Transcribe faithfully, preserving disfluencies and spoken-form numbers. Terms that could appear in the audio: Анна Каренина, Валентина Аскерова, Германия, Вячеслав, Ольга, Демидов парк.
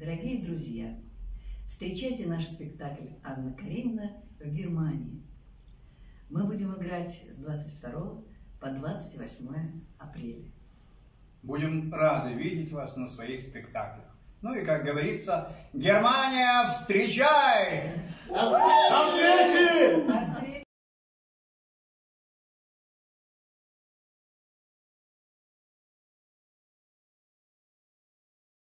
Дорогие друзья, встречайте наш спектакль «Анна Каренина» в Германии. Мы будем играть с двадцать второго по двадцать восьмое апреля. Будем рады видеть вас на своих спектаклях. Ну и, как говорится, Германия, встречай! До встречи!